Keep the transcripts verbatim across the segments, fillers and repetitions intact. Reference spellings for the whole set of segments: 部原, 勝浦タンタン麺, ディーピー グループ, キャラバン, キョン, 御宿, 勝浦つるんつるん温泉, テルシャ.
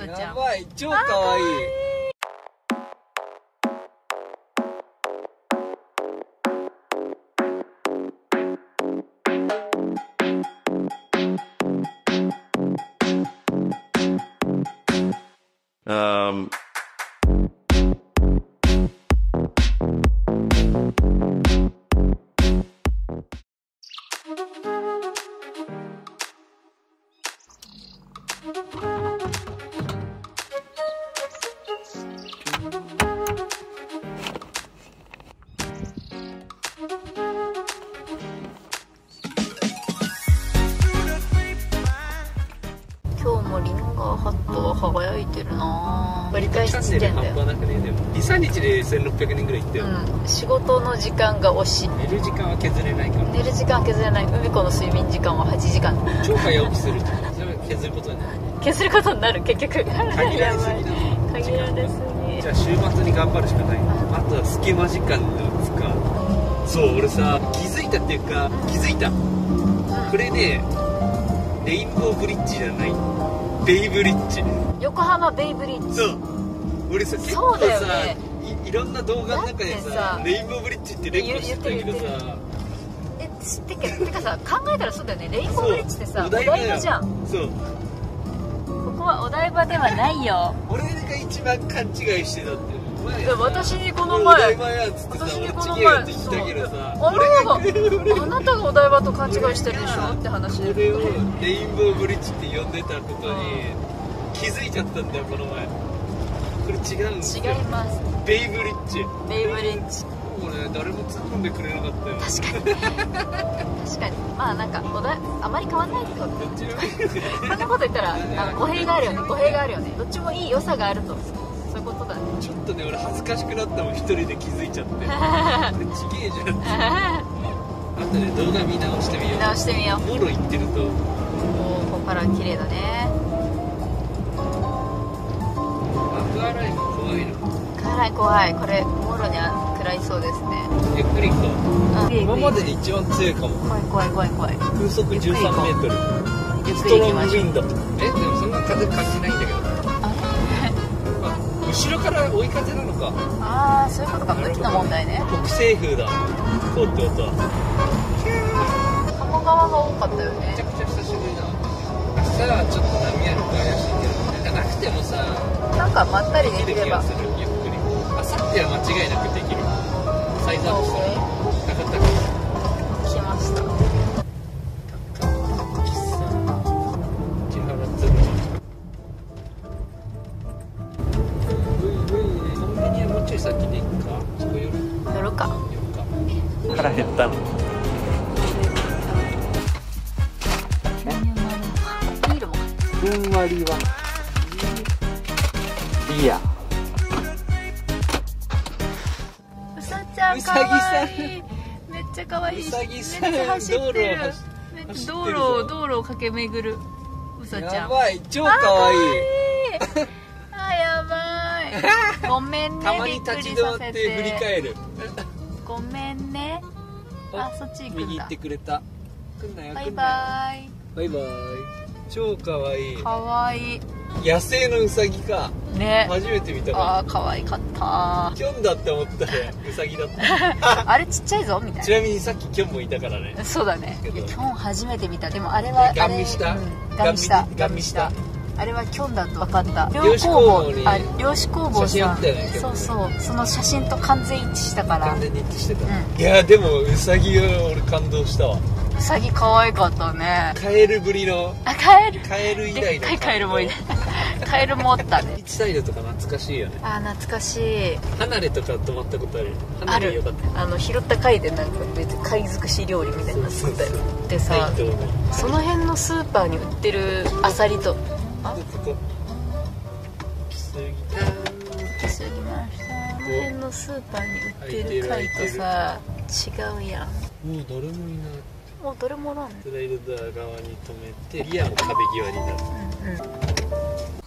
ソちゃん。やばい、超かわいい。Um...輝いてるな。割り返しついてんだよ。にさんにちでせんろっぴゃくにんぐらい行ったよ、うん、仕事の時間が惜しい。寝る時間は削れないから。寝る時間は削れない。海子の睡眠時間ははちじかん。超早起きするとそれは削ることになる。削ることになる。結局限られすぎだもん。限られすぎ。じゃあ週末に頑張るしかない。あとは隙間時間で打つか。そう俺さ気づいたっていうか気づいた、うん、これねレインボーブリッジじゃないベイブリッジ。横浜ベイブリッジ。そう俺さ結構さ、ね、い, いろんな動画の中で さ, さレインボーブリッジって連呼してたけどさえ知ってっけてかさ考えたらそうだよね。レインボーブリッジってさお台場じゃん。そうここはお台場ではないよ。俺が一番勘違いしてたって前さ私にこの前私にこの前って言ったけどさあなたがお台場と勘違いしてるでしょって話で俺をレインボーブリッジって呼んでたことに気づいちゃったんだよこの前。これ違うんですよ。違います。ベイブリッジ。ベイブリッジこれ誰も突っ込んでくれなかったよ。確かに確かにまあなんかおだあまり変わんないってことこんなこと言ったら語弊があるよね。語弊があるよね。どっちもいい良さがあるとそういうことだね。ちょっとね俺恥ずかしくなったもん一人で気づいちゃってちげえじゃんってあとで動画見直してみよう。見直してみよう。もろいってるとおおここから綺麗だね。アクアライン怖いな。アクアライン怖い。これもろに食らいそうですね。ゆっくり行こう。今までで一番強いかも。怖い怖い怖い怖い。風速じゅうさんメートル。ゆっくり行きましょう。ストロングウィンド。えでもそんな風感じないんだけど。後ろから追い風なのか。ああそういうことか。無理の問題ね。北西風だ。こうって音は鴨川が多かったよね。めちゃくちゃ久しぶりだ。明日はちょっと波あるから怪しいけどなんかなくてもさなんかまったりできればできる気がする。ゆっくりあさっては間違いなくできる。サイズアップしたらなかったかも。来ました。腹減ったの。ふんわりはビア。うさちゃんかわいい。めっちゃかわいい。めっちゃ走ってる。道路を道路を駆け巡るうさちゃん。やばい超かわいい。あやばい。ごめんね。たまに立ち止まって振り返る。ごめんね。あ、そっち行くんだ。右行ってくれた。バイバイ。バイバイ。超可愛い。可愛い。野生のウサギか。ね。初めて見たから。ああ、可愛かった。キョンだって思ったね。ウサギだった。あれちっちゃいぞみたいな。ちなみにさっきキョンもいたからね。そうだね。キョン初めて見た。でもあれはガン見した。ガン見した。ガン見した。あれはキョンだと分かった。漁師工房に漁師工房さん、そうそう、その写真と完全一致したから。完全に一致してた。いやでもウサギは俺感動したわ。ウサギ可愛かったね。カエルぶりの。あカエル。カエル以来だ。カエルもいた。カエルもおったね。一サイドとか懐かしいよね。あ懐かしい。離れとか泊まったことある。ある。あの拾った貝でなんか別に貝尽くし料理みたいなの作ったよ。でさ、その辺のスーパーに売ってるアサリと。あ、ここ来すぎた来すぎました。この辺のスーパーに売ってる貝とさ違うやん。もう誰もいない。もう誰もおらん。スライド側に止めてリアの壁際になる。うんうん。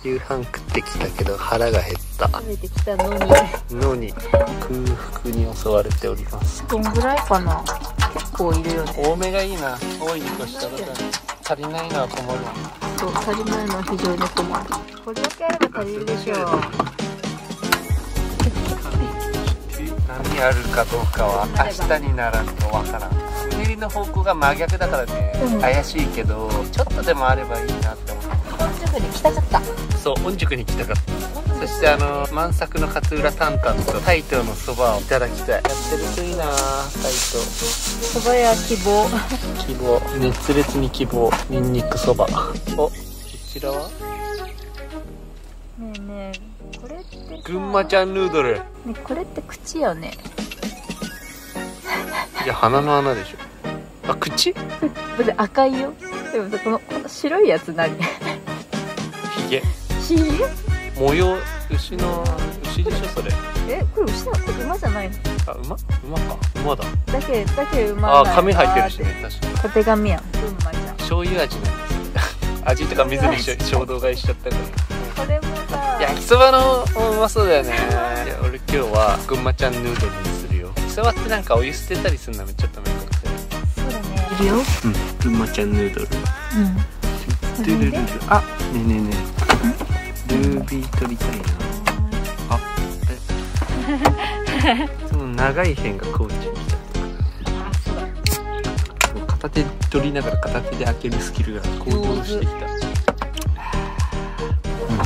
夕飯食ってきたけど腹が減った。食べてきたのにのに空腹に襲われております。どんぐらいかな。結構いるよね。多めがいいな。多いに越したら足りないのは困る。足りないのは非常に困る。これだけあれば足りるでしょう。波あるかどうかは明日にならんとわからん。滑りの方向が真逆だからね、うん、怪しいけどちょっとでもあればいいなって思って。御宿に来たかった。そう、御宿に来たかった。そしてあの満作の勝浦タンカンとタイトのそばをいただきたい。やってるといいな。タイトそば屋希望希望熱烈に希望ニンニクそば。お、こちらはねえねえ、これって群馬ちゃんヌードル、ね、これって口よね。いや鼻の穴でしょ。あ、口赤いよ。でもこの、この白いやつ何ひげひげ模様、牛の牛でしょそれ。え、これ牛だ、これ馬じゃないの。あ、馬馬か、馬だだけだけ馬。あ、髪入ってるしね、確かに。縦髪やん、群馬じゃん。醤油味なんです味とか水に衝動買いしちゃったから。これもさ、焼きそばのうまそうだよね。いや、俺今日は群馬ちゃんヌードルにするよ。焼きそばってなんかお湯捨てたりするのめっちゃダメだ。いるよ。うん、群馬ちゃんヌードル。うん。ルルルル。あ、ねえねえねえ。ルービー取りたいな。あ、え。その長い辺がコーチに来ちゃったから。片手取りながら片手で開けるスキルが向上してきた。あ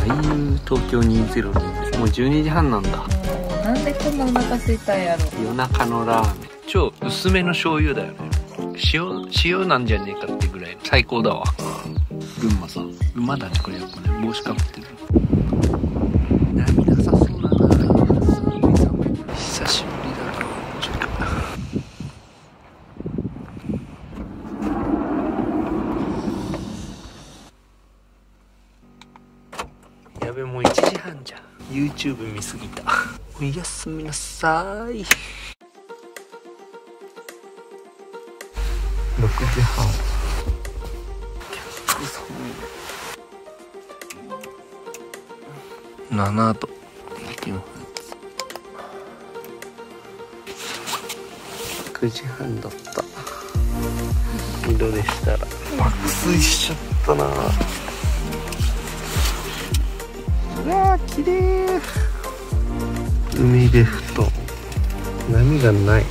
あいう東京にせんにじゅう。もうじゅうにじはんなんだ。なんでこんなお腹空いたんやろ。夜中のラーメン。超薄めの醤油だよね。塩塩なんじゃねえかってぐらい最高だわ。群馬さん馬だねこれ。やっぱね帽子かぶってる。波なさそうだな。久しぶりだな。ちょっとやべ、もういちじはんじゃん。 YouTube 見すぎた。おやすみなさい。ろくじはん。ななど。くじはんだった。色でしたら爆睡しちゃったな。うわー、綺麗。海でふと波がない。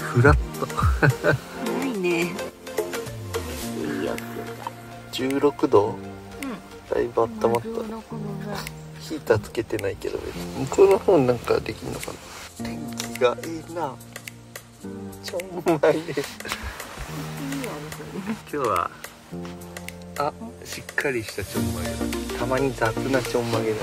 フラッないね。いいやつ。じゅうろくど。うん、だいぶ温まった。ヒーターつけてないけど、向こうの方なんかできるのかな。天気がいいな。ちょうまいです。今日は。あ、しっかりしたちょんまげだ。たまに雑なちょんまげだな。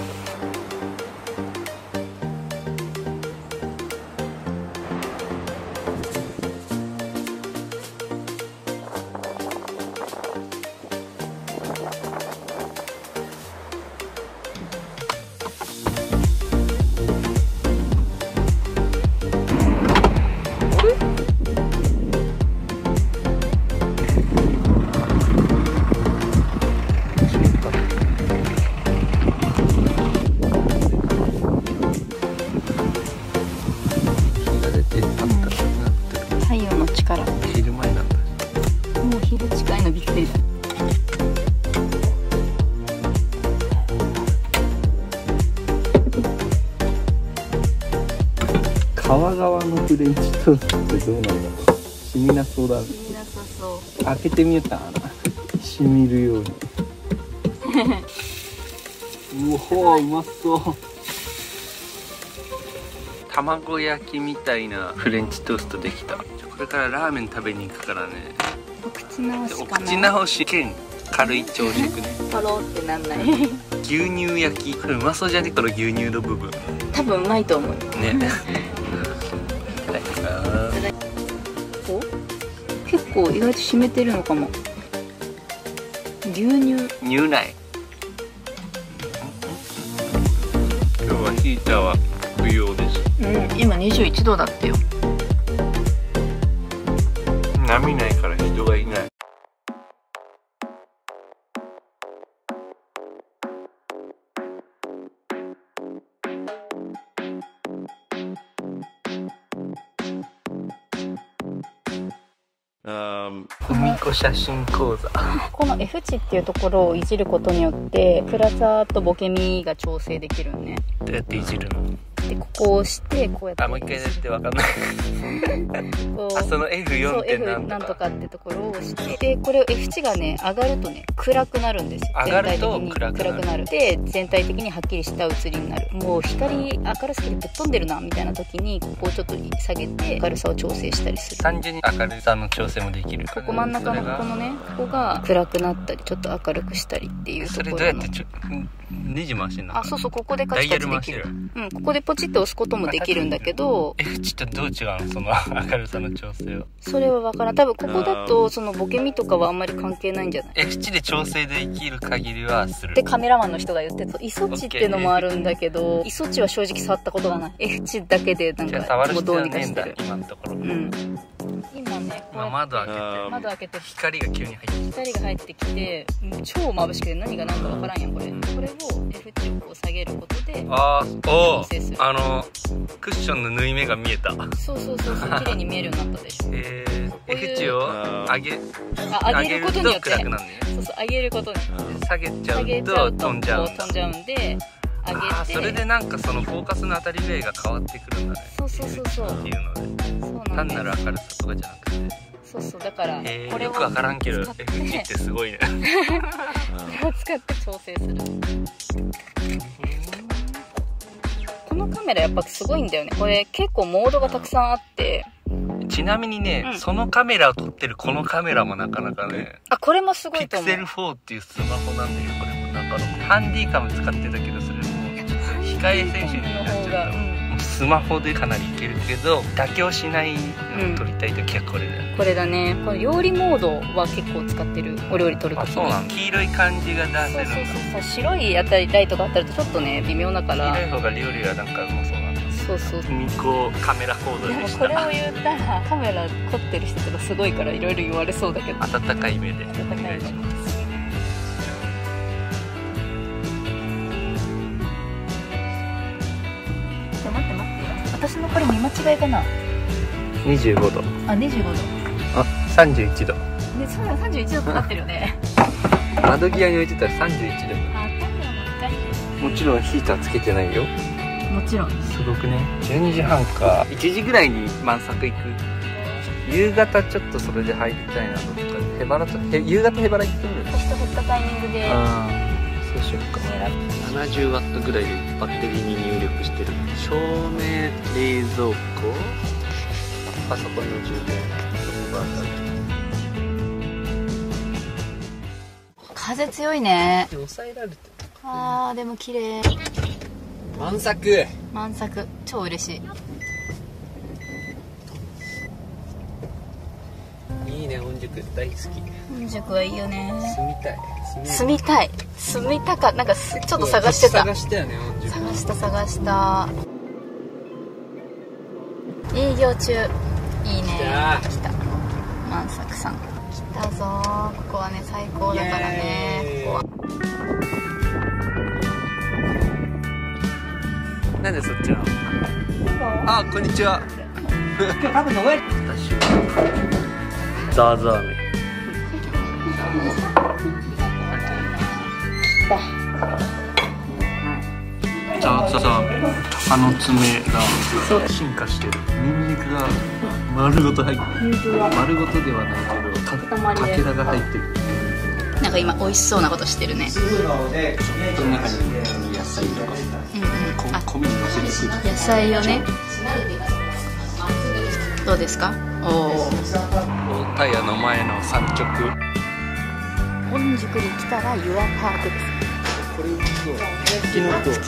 川側のフレンチトーストってどうなんだろう。染みなそうだ。染みなさそう。開けてみたら染みるように。うおー、うまそう。卵焼きみたいなフレンチトーストできた。これからラーメン食べに行くからね。お口直しかな。お口直し兼軽い朝食ね。とろーってなんない。牛乳焼き、これうまそうじゃねこの牛乳の部分。多分うまいと思う。ね。結構意外と湿ってるのかも。牛乳乳ない。今日はヒーターは不要です。うん、今にじゅういちどだってよ。波ないから人がいない。海子写真講座この F 値っていうところをいじることによって暗さとボケみが調整できるよね。どうやっていじるの？でここを押してこうやって、あ、もう一回やって分かんないこう、あ、その エフよん ってなんとかってところを押して、でこれを F 値がね上がるとね暗くなるんですよ。上がると暗くなる。で全体的にはっきりした写りになる。もう光明るすぎてぶっ飛んでるなみたいな時にここをちょっと下げて明るさを調整したりする。単純に明るさの調整もできる。ここ真ん中のここのね、ここが暗くなったりちょっと明るくしたりっていうところの。それどうやってちょネジ回しになる？あ、そうそう、ここでカチカチできる。うん、ここでポチッと押すこともできるんだけど、 F 値とどう違うの、その明るさの調整は。それは分からん。多分ここだとそのボケみとかはあんまり関係ないんじゃない？ F 値で調整できる限りはするってカメラマンの人が言ってた。イソ値ってのもあるんだけど、イソ値は正直触ったことがない。 F 値だけでなんかもうどうにかしてる今のところ。うん、今ね、今窓開けて窓開けて光が急に入ってきて光が入ってきて超眩しくて何が何か分からんやん。これこれを F 値をこう下げることで、ああ、お、あのクッションの縫い目が見えた。そうそうそうそう、綺麗に見えるようになったでしょ。ええ、F 値を上げ上げることによって暗くなるね。そうそう、上げることに下げちゃうと飛んじゃう飛んじゃうんで。ああ、それでなんかそのフォーカスの当たり例が変わってくるんだね。そうそうそうそうっていうので、単なる明るさとかじゃなくて。そうそう、だからこれよくわからんけど F 値ってすごいね。これを使って調整する。このカメラやっぱすごいんだよね。これ結構モードがたくさんあって。ちなみにね、うん、そのカメラを撮ってるこのカメラもなかなかね、あ、これもすごいと思う。ピクセルフォーっていうスマホなんだけど、これもなんかハンディカム使ってたけど、それも控え選手になっちゃった。スマホでかなりいけるけど妥協しないのを撮りたい時はこれだよね、うん、これだね。これ料理モードは結構使ってる。お料理撮る時に黄色い感じが男性の、そうそうそう、白いあたりライトが当たるとちょっとね微妙だから、黄色い方が料理はなんかうまそうなんだ。そうそう、ミコカメラモードでした。でもこれを言ったらカメラ凝ってる人とかすごいからいろいろ言われそうだけど、温かい目でお願いします。私のこれ見間違いかな。にじゅうごど。あ、にじゅうごど。あ、さんじゅういちど。ね、そうだ、さんじゅういちどかかってるよね。窓際に置いてたらさんじゅういちど。あ、多分もちろんヒーターつけてないよ。もちろん。すごくね。じゅうにじはんか。いちじぐらいに満作行く。夕方ちょっとそれで入りたいなと思ったら、へばらと、夕方へばら行ってみる。人降ったタイミングで。ああ。どうしようか。ななじゅうワットぐらいでバッテリーに入力してる。照明、冷蔵庫、パソコンの充電、コンバーター。風強いね。抑えられてた。ああ、でも綺麗。満作。満作、超嬉しい。いいね、御宿大好き。御宿はいいよね。住みたい。住みたい住みたかなんかすちょっと探してた探したよね。探した探した営業中。いいね。来た万作さん来たぞ。ここはね最高だからね。ここはなんでそっちのあ、こんにちは今日多分の上ザーザーねザーザーメン、鷹の爪が進化してる。ニンニクが丸ごと入ってる。丸ごとではないけどかけらが入ってる。なんか今美味しそうなことしてるね。この中に野菜とか米にのせるスープ、野菜をね。どうですか？おお。太陽の前の三直。御宿に来たらユアパークです。月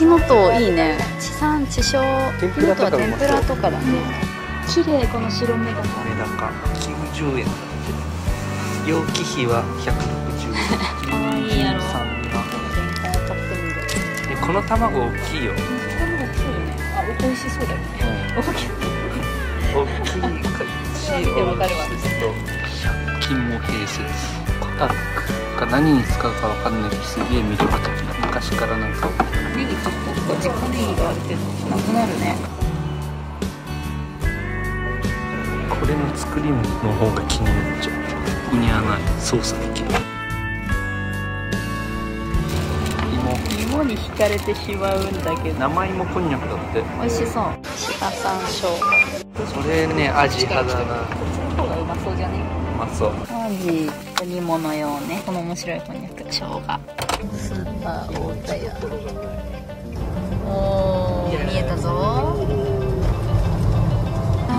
の塔いいね。地産地消。天ぷらとかだね。綺麗、この白目が。メダカきゅうじゅうえん。容器費はひゃくろくじゅうえん。可愛いやろ。この卵大きいよ。卵大きいよね。あ、美味しそうだよね。大きい。大きいかい。見てわかるわ。百均も併設。コタロックが何に使うかわかんないけどすげえ魅力的。昔からなんかネギちょっと自家ネギがあるけどなくなるね。これの作りの方が気になっちゃう。ここに穴操作できる。芋に惹かれてしまうんだけど。生芋こんにゃくだって。美味しそう。下山椒。それね、アジ派だな。こっちの方がうまそうじゃね？うまそう。アジと煮物用ね。この面白いこんにゃく。生姜。スーパー大田屋。おー、見えたぞ。駐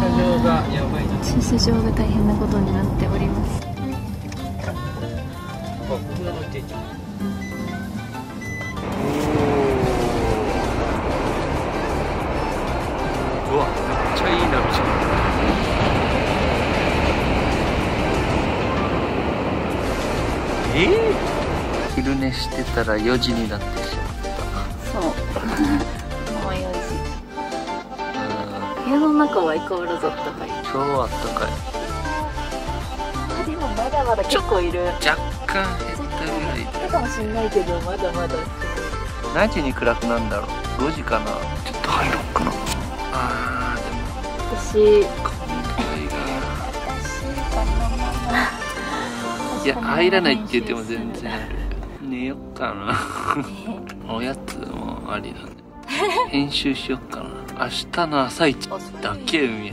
車場がやばいな。駐車場が大変なことになっております。うわ、めっちゃいい波じゃん。えー、昼寝してたらよじになってしまった。そう。家の中はイコールぞ、あったかい。今日はあったかい。でもまだまだ結構いる。若干減ったぐらい減ったかもしれないけど、まだまだ。何時に暗くなるんだろう。ごじかな。ちょっと入ろっかな。あー、でも私いや、入らないって言っても全然ある。寝よっかな。おやつもありだね。編集しよっかな。明日の朝一だけ海入る。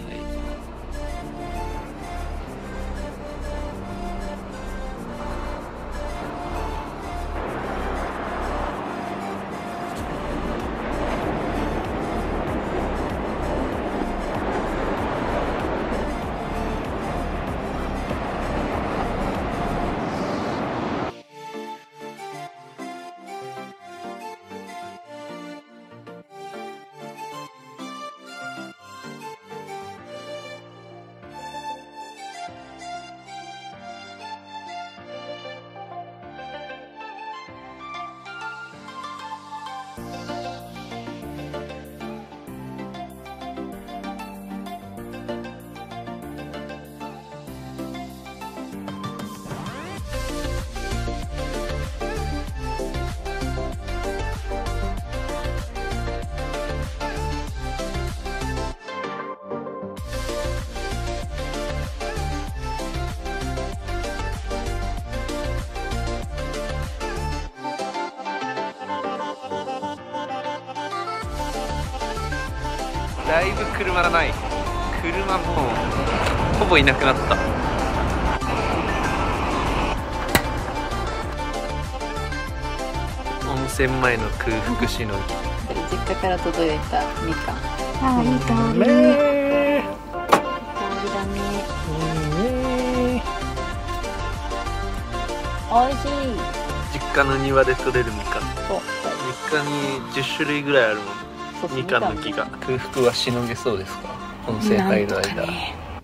だいぶ車がない。車もほぼいなくなった。温泉前の空腹しのぎ。これ実家から届いたみかん。ああ、いい香り。いい香りだね。いいね。おいしい。実家の庭で採れるみかん。実家にじゅっしゅるいぐらいあるもん。みかんの木が。空腹はしのげそうですか、この生態の間。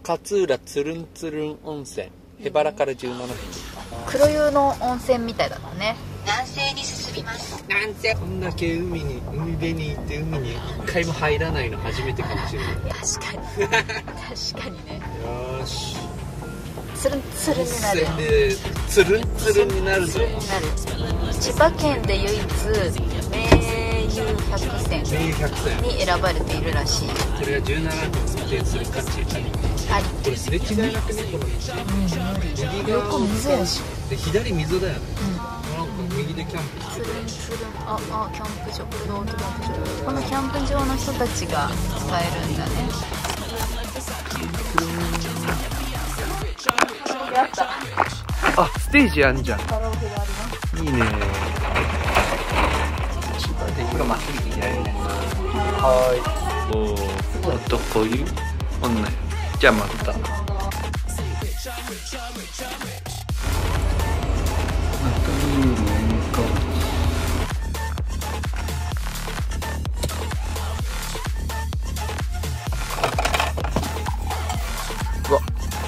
勝浦つるんつるん温泉、へばらからじゅうななふん。黒湯の温泉みたいだからね。南西に進みます。南西。こんだけ海に海辺に行って海に一回も入らないの初めてかもしれない。確かに確かにね。よし、つるんつるんになる。つるんつるんになるぞ。千葉県で唯一名ひゃくせんに選ばれているらしい。これがじゅうななふん運転する価値あり。これすれ違いなくね、この道。右側溝やし。で、左溝だよね。なんか右でキャンプしてる。ああ、キャンプ場。これがオートキャンプ場。このキャンプ場の人たちが使えるんだね。やった。あ、ステージあんじゃん。いいね。これまっすぐでいられるね。はい。おお、男湯。女湯。じゃあまた。またいいね。うわ、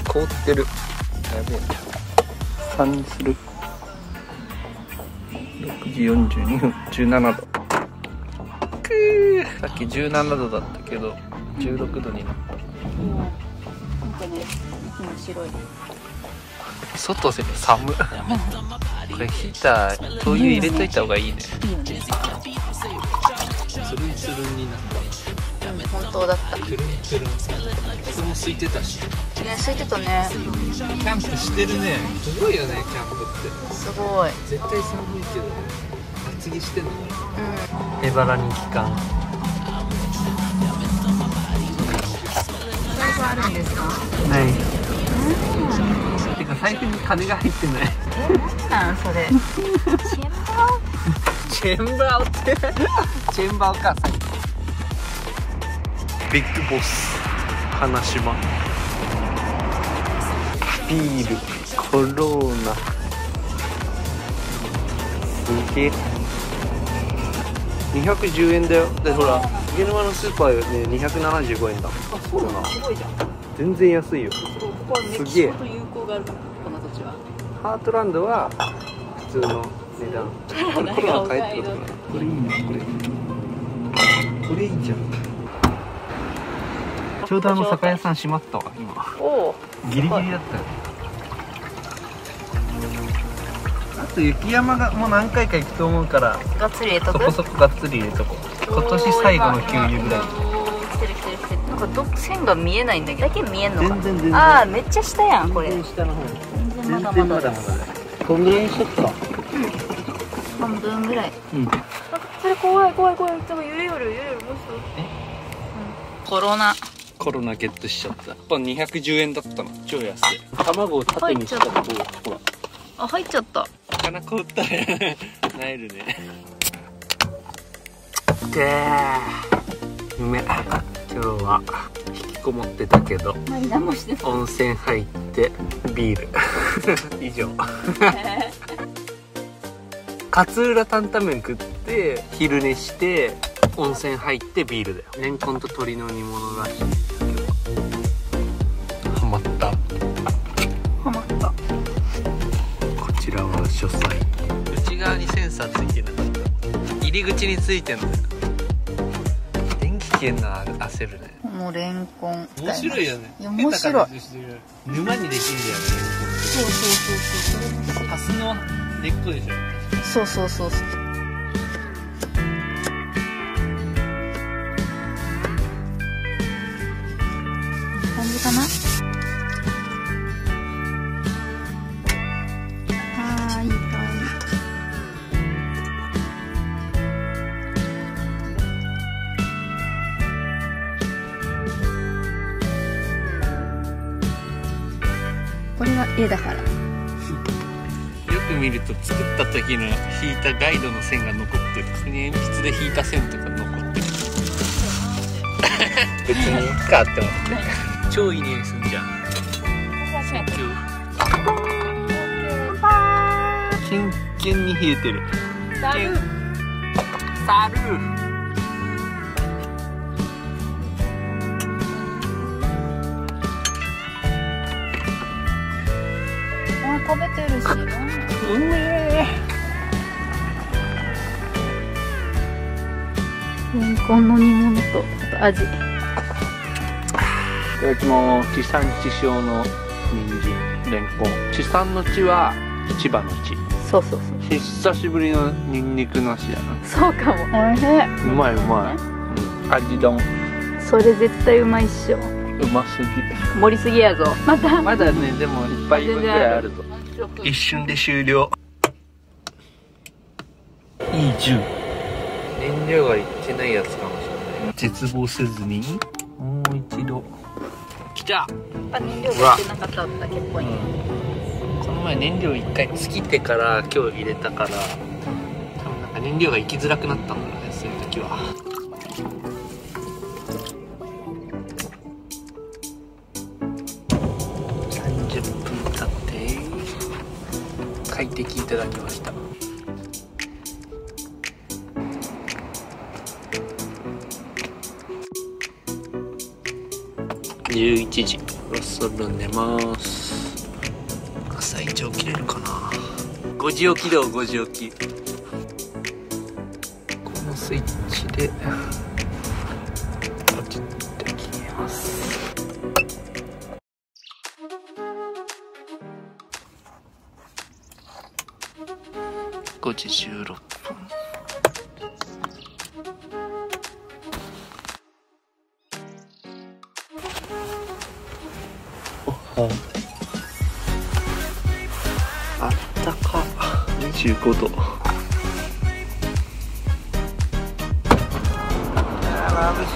凍ってる。やべえ。三にする。ろくじよんじゅうにふん、じゅうななど。さっきじゅうななどだったけどじゅうろくどになった。うん、なんかね、面白い。外で寒い。これヒーター、灯油入れといた方がいいね。いいよね。つるんつるんになった。本当だった。くるんくるん。人も空いてたし。ね、空いてたね。キャンプしてるね。すごいよね、キャンプって。すごい。絶対寒いけどね。厚着してんのかな。うん。エバラ人気館。財布あるんですか。はい。てか財布に金が入ってない。なんそれ。チェンバーってチェンバーか最近。ビッグボス花島ビールコローナすげえにひゃくじゅうえんだよ。でほら家の前のスーパーねにひゃくななじゅうごえんだ。あ、そうだな。すごいじゃん。全然安いよ。ここはメキシコと友好があるからこの土地は。ハートランドは普通の値段。これコロナ変えってことかな。これいいな、これこれいいじゃん。ちょうどあの酒屋さん閉まったわ今。おお。ギリギリだったよ。あと雪山がもう何回か行くと思うから。がっつり入れとこ。そこそこがっつり入れとこ。今年最後の給油ぐらい。来てる来てる来てる。なんかど線が見えないんだけど。だけ見えんのか。全然全然。ああめっちゃ下やんこれ。全然下の方。全然まだまだ。こんぐらいにしとくか。うん。半分ぐらい。うん。なんかそれ怖い怖い怖い。でも揺れよる揺れよるもうすぐ。え？うん。コロナ。コロナゲットしちゃった。やっぱにひゃくじゅうえんだったの。超安い。卵を縦にしたら、ほら。あ、入っちゃった。なかなか売ったね。なえるね。でー、うめ。今日は引きこもってたけど、何もしてない。温泉入ってビール。以上。勝浦担々麺食って昼寝して。温泉入ってビールだよ。レンコンと鶏の煮物らしい。ハマったハマった。こちらは書斎。内側にセンサーついてなかった。入り口についてんだよ。電気消えんの焦るね。このレンコン面白いよね。いや面白い。沼にできるんだよね。そうそうそうそう。ハスの根っこでしょ。そうそうそうそう。かな。ああ、いい香り。これは絵だから。よく見ると作った時の引いたガイドの線が残ってる。普通に鉛筆で引いた線とか残ってる。別にいいかって思って。超いい匂いするじゃん。キンキンに冷えてる。サルサル。あ、食べてるし。うめえ。レンコンの煮物とあと味。いただきます。地産地消の人参、レンコン。地産の地は千葉の地。そうそうそう。久しぶりのニンニクなしやな。そうかも。おいしい。うまいうまい、うん、味丼。それ絶対うまいっしょ。うますぎ盛りすぎやぞ。またまだね。でもいっぱい分ぐらいあるぞ。一瞬で終了。いい銃。燃料がいってないやつかもしれない。絶望せずにもう一度。きた。やっぱ燃料が入ってなかったんだ結構に、うん、この前燃料いっかい尽きてから今日入れたから、多分なんか燃料が行きづらくなったんだよね、そういう時は。さんじゅっぷん経って快適いただきました。じゅういちじ。そろそろ寝ます。朝一起きれるかな。ごじ起きだよ。ごじ起き。このスイッチでポチッと消えます。ごじじゅうろっぷん。ああったか。にじゅうごど。ああ眩し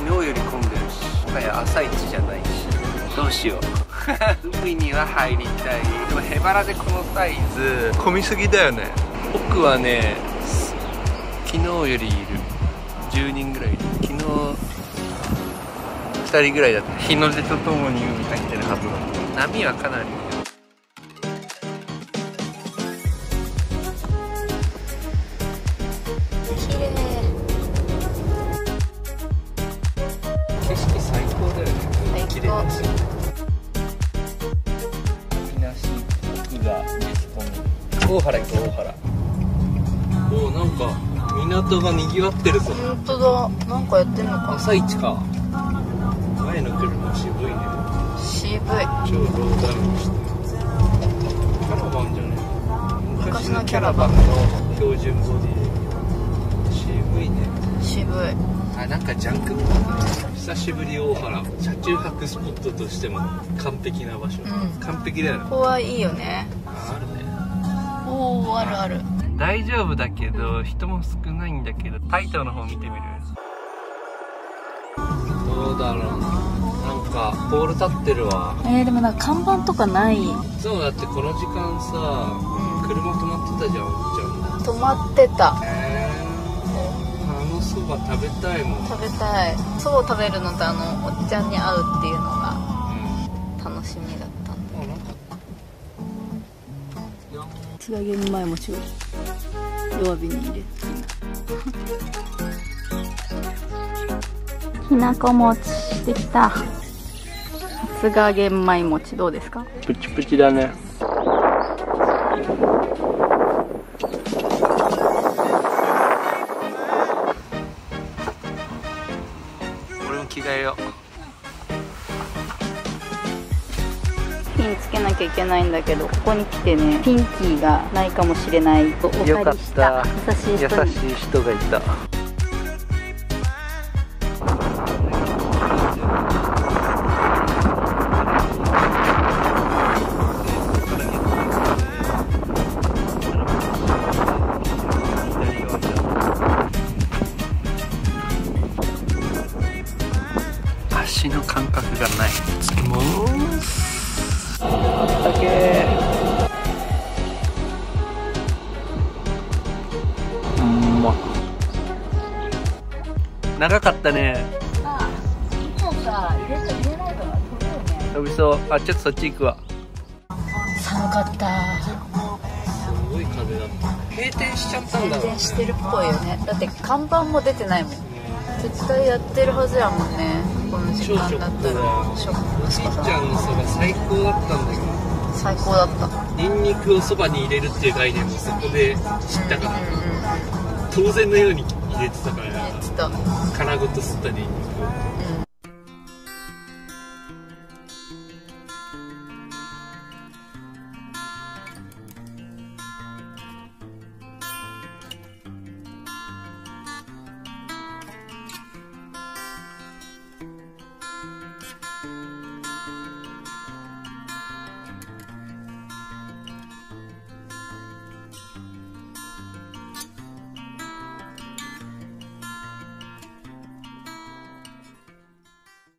い。昨日より混んでるし、今や朝一じゃないし、どうしよう。海には入りたい。でもへばらでこのサイズ混みすぎだよね。奥はね、昨日よりいる。じゅうにんぐらいいる。昨日ふたりぐらいだった。日の出とともに海入ってるはずだ。波はかなり。きれい。景色最高だよね。きれいだし。大原行こう、大原。おお、なんか港がにぎわってるぞ。本当だ、なんかやってんのか。朝一か。前の車渋いね。渋い。超ローダウンしてる。キャラバンじゃねえ。昔のキャラバンの標準ボディ。渋いね。渋い。あ、なんかジャンク。久しぶり大原。車中泊スポットとしても完璧な場所。うん、完璧だよね。ここはいいよね。あるね。おお、あるある。大丈夫だけど、人も少ないんだけど、タイトの方見てみる。どうだろうな。なんかポール立ってるわ。えー、でもなんか看板とかない。そうだってこの時間さ、うん、車止まってたじゃん。じゃん止まってた。えー、あのそば食べたいもん。食べたい。そば食べるのとあのおっちゃんに会うっていうのが楽しみだったんだ。うん、あ、なんかつなげる前もちろん弱火に入れてきなこ餅できた。さすが玄米餅、どうですか？プチプチだね。俺も着替えよう。火につけなきゃいけないんだけど、ここに来てね、ピンキーがないかもしれないとお借りした優しい人に、優しい人がいた。足の感覚がない。もうだけー、うん、ま長かったね。ああ、いっぽんさ、入れた入れないから飛ぶよね。飛びそう。あ、ちょっとそっち行くわ。寒かった。すごい風だった。閉店しちゃったんだろうね。閉店してるっぽいよね。だって看板も出てないもん。絶対やってるはずやもんね。この時間だったらおじいちゃんのそば最高だったんだけど。最高だった。ニンニクをそばに入れるっていう概念もそこで知ったから、当然のように入れてたから、殻ごと吸ったニンニクを。